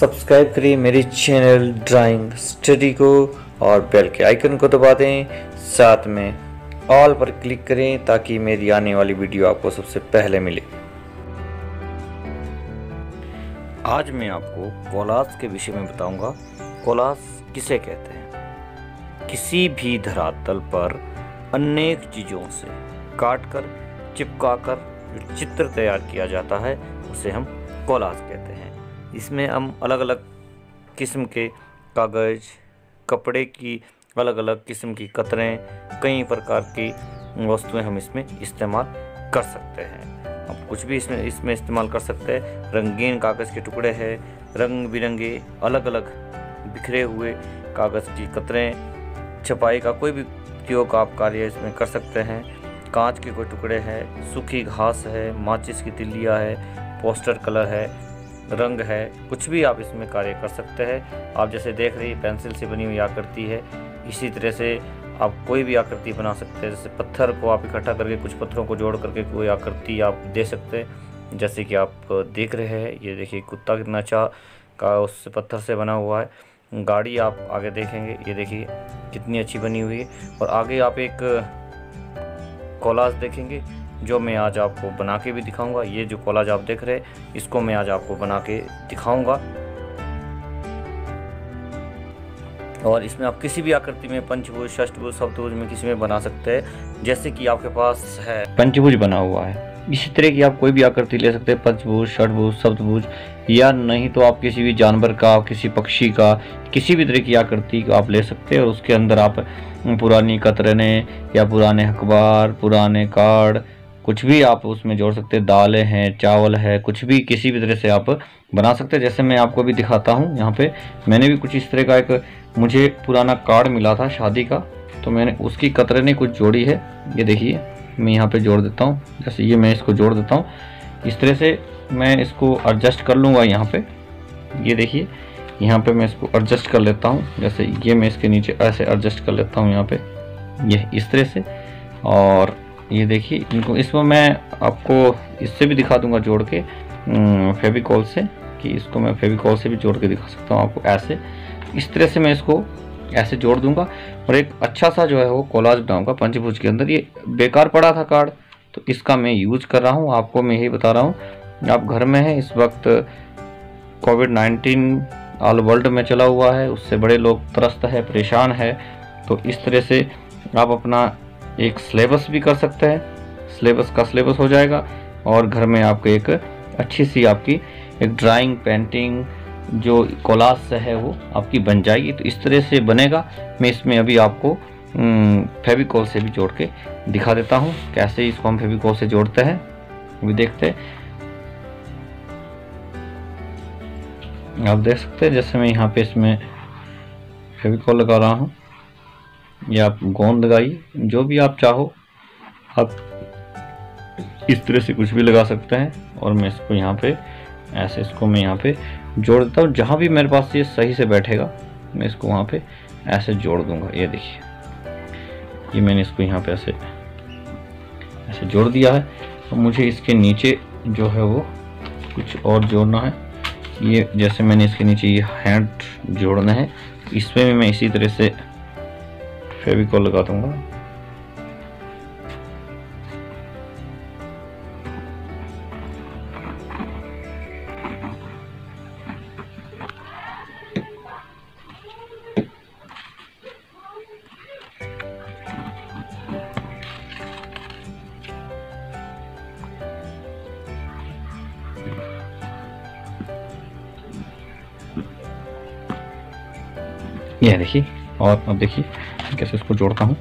Subscribe करिए मेरे channel drawing study को और बेल के आइकन को दबा दें, साथ में ऑल पर क्लिक करें ताकि मेरी आने वाली वीडियो आपको सबसे पहले मिले। आज मैं आपको कोलाज के विषय में बताऊंगा। कोलाज किसे कहते हैं? किसी भी धरातल पर अनेक चीज़ों से काटकर चिपकाकर जो चित्र तैयार किया जाता है उसे हम कोलाज कहते हैं। इसमें हम अलग अलग किस्म के कागज़, कपड़े की अलग अलग किस्म की कतरें, कई प्रकार की वस्तुएं हम इसमें इस्तेमाल कर सकते हैं। हम कुछ भी इसमें इस्तेमाल कर सकते हैं। रंगीन कागज़ के टुकड़े हैं, रंग बिरंगे अलग अलग बिखरे हुए कागज़ की कतरें, छपाई का कोई भी उपयोग आप कार्य इसमें कर सकते हैं। कांच के कोई टुकड़े हैं, सूखी घास है, माचिस की तिल्लियाँ है, पोस्टर कलर है, रंग है, कुछ भी आप इसमें कार्य कर सकते हैं। आप जैसे देख रही पेंसिल से बनी हुई आकृति है, इसी तरह से आप कोई भी आकृति बना सकते हैं। जैसे पत्थर को आप इकट्ठा करके कुछ पत्थरों को जोड़ करके कोई आकृति आप दे सकते हैं, जैसे कि आप देख रहे हैं। ये देखिए कुत्ता कितना अच्छा का उस पत्थर से बना हुआ है। गाड़ी आप आगे देखेंगे, ये देखिए कितनी अच्छी बनी हुई है। और आगे आप एक कोलाज देखेंगे जो मैं आज आपको बना के भी दिखाऊंगा। ये जो कोलाज आप देख रहे हैं इसको मैं आज आपको बना के दिखाऊंगा। और इसमें आप किसी भी आकृति में पंचभुज, षष्ठभुज, सप्तभुज में किसी में बना सकते हैं। जैसे कि आपके पास है पंचभुज बना हुआ है, इसी तरह की आप कोई भी आकृति ले सकते हैं, पंचभुज, षट्भुज, सप्तभुज, या नहीं तो आप किसी भी जानवर का, किसी पक्षी का, किसी भी तरह की आकृति को आप ले सकते हैं। और उसके अंदर आप पुरानी कतरने या पुराने अखबार, पुराने कार्ड, कुछ भी आप उसमें जोड़ सकते हैं। दालें हैं, चावल है, कुछ भी किसी भी तरह से आप बना सकते हैं। जैसे मैं आपको भी दिखाता हूँ, यहाँ पे मैंने भी कुछ इस तरह का एक मुझे पुराना कार्ड मिला था शादी का, तो मैंने उसकी कतरने कुछ जोड़ी है। ये देखिए मैं यहाँ पे जोड़ देता हूँ, जैसे ये मैं इसको जोड़ देता हूँ, इस तरह से मैं इसको एडजस्ट कर लूँगा। यहाँ पे ये देखिए, यहाँ पे मैं इसको एडजस्ट कर लेता हूँ, जैसे ये मैं इसके नीचे ऐसे एडजस्ट कर लेता हूँ यहाँ पे, ये इस तरह से। और ये देखिए इनको इसमें मैं आपको इससे भी दिखा दूँगा जोड़ के, फेविकॉल से, कि इसको मैं फेविकॉल से भी जोड़ के दिखा सकता हूँ आपको। ऐसे इस तरह से मैं इसको ऐसे जोड़ दूंगा और एक अच्छा सा जो है वो कोलाज बनाऊंगा पंचभुज के अंदर। ये बेकार पड़ा था कार्ड, तो इसका मैं यूज़ कर रहा हूँ। आपको मैं यही बता रहा हूँ, आप घर में हैं इस वक्त, कोविड-19 ऑल वर्ल्ड में चला हुआ है, उससे बड़े लोग त्रस्त है, परेशान है, तो इस तरह से आप अपना एक सिलेबस भी कर सकते हैं। सिलेबस का सिलेबस हो जाएगा और घर में आपको एक अच्छी सी आपकी एक ड्राइंग, पेंटिंग जो कोलाज से है वो आपकी बन जाएगी। तो इस तरह से बनेगा। मैं इसमें अभी आपको फेविकॉल से भी जोड़ के दिखा देता हूँ कैसे इसको हम फेविकॉल से जोड़ते हैं, अभी देखते हैं। आप देख सकते हैं जैसे मैं यहाँ पे इसमें फेविकॉल लगा रहा हूँ, या आप गोंद लगाइए, जो भी आप चाहो आप इस तरह से कुछ भी लगा सकते हैं। और मैं इसको यहाँ पे ऐसे इसको मैं यहाँ पे जोड़ देता हूँ, जहाँ भी मेरे पास ये सही से बैठेगा मैं इसको वहाँ पे ऐसे जोड़ दूँगा। ये देखिए ये मैंने इसको यहाँ पे ऐसे ऐसे जोड़ दिया है। और मुझे इसके नीचे जो है वो कुछ और जोड़ना है। ये जैसे मैंने इसके नीचे ये हैंड जोड़ना है, इसमें भी मैं इसी तरह से फेविकॉल लगा दूँगा। ये देखिए, और अब देखिए कैसे इसको जोड़ता हूँ।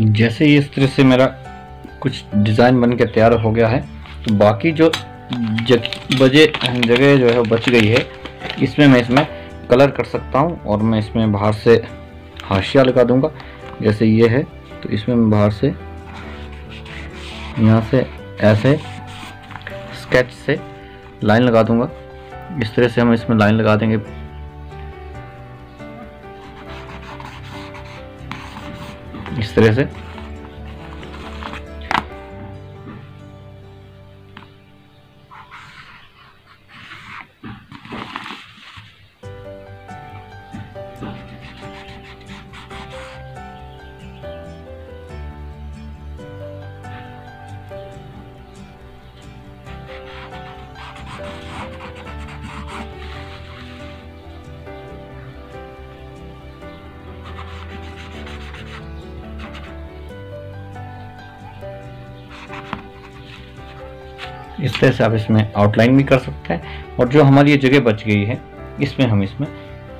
जैसे ये इस तरह से मेरा कुछ डिज़ाइन बन के तैयार हो गया है, तो बाकी जो जगह जो है बच गई है इसमें मैं इसमें कलर कर सकता हूँ और मैं इसमें बाहर से हाशिया लगा दूंगा। जैसे ये है तो इसमें मैं बाहर से यहाँ से ऐसे स्केच से लाइन लगा दूंगा। इस तरह से हम इसमें लाइन लगा देंगे। इस तरह से इस तरह से आप इसमें आउटलाइन भी कर सकते हैं। और जो हमारी ये जगह बच गई है इसमें हम इसमें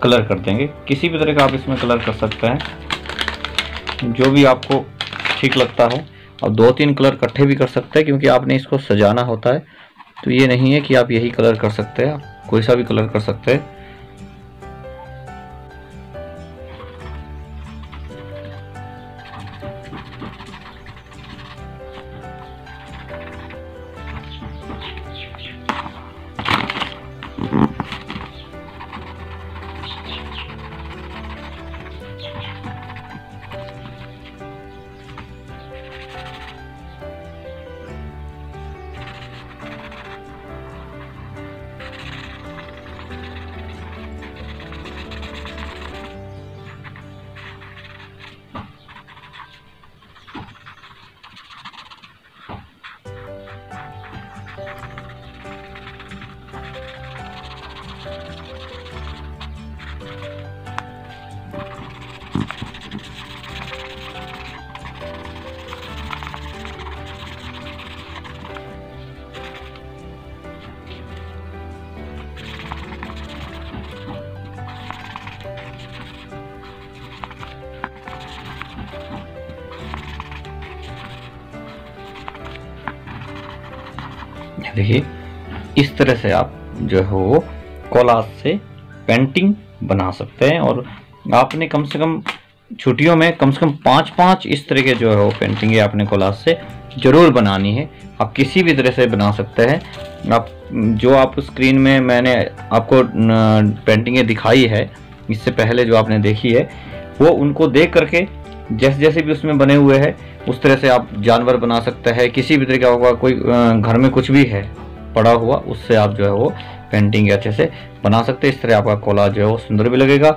कलर कर देंगे। किसी भी तरह का आप इसमें कलर कर सकते हैं, जो भी आपको ठीक लगता हो। और 2-3 कलर इकट्ठे भी कर सकते हैं, क्योंकि आपने इसको सजाना होता है। तो ये नहीं है कि आप यही कलर कर सकते हैं, आप कोई सा भी कलर कर सकते हैं। देखिए इस तरह से आप जो है वो कोलाज से पेंटिंग बना सकते हैं। और आपने कम से कम छुट्टियों में कम से कम 5-5 इस तरह के जो है वो पेंटिंग आपने कोलाज से ज़रूर बनानी है। आप किसी भी तरह से बना सकते हैं। आप जो आप स्क्रीन में मैंने आपको पेंटिंगें दिखाई है इससे पहले जो आपने देखी है, वो उनको देख करके जैसे जैसे भी उसमें बने हुए हैं उस तरह से आप जानवर बना सकते हैं। किसी भी तरह का होगा, कोई घर में कुछ भी है पड़ा हुआ, उससे आप जो है वो पेंटिंग अच्छे से बना सकते हैं। इस तरह आपका कोलाज जो है वो सुंदर भी लगेगा।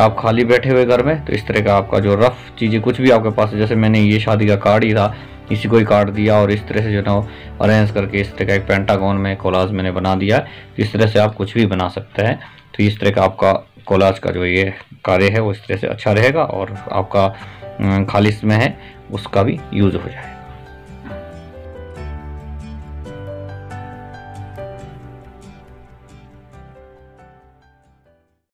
आप खाली बैठे हुए घर में तो इस तरह का आपका जो रफ चीज़ें कुछ भी आपके पास है, जैसे मैंने ये शादी का कार्ड ही था, इसी को ही काट दिया और इस तरह से जो है वो अरेंज करके इस तरह का एक पेंटागोन में कोलाज मैंने बना दिया। तो इस तरह से आप कुछ भी बना सकते हैं। तो इस तरह का आपका कोलाज का जो ये कार्य है वो इस तरह से अच्छा रहेगा और आपका खालिश में है उसका भी यूज़ हो जाए।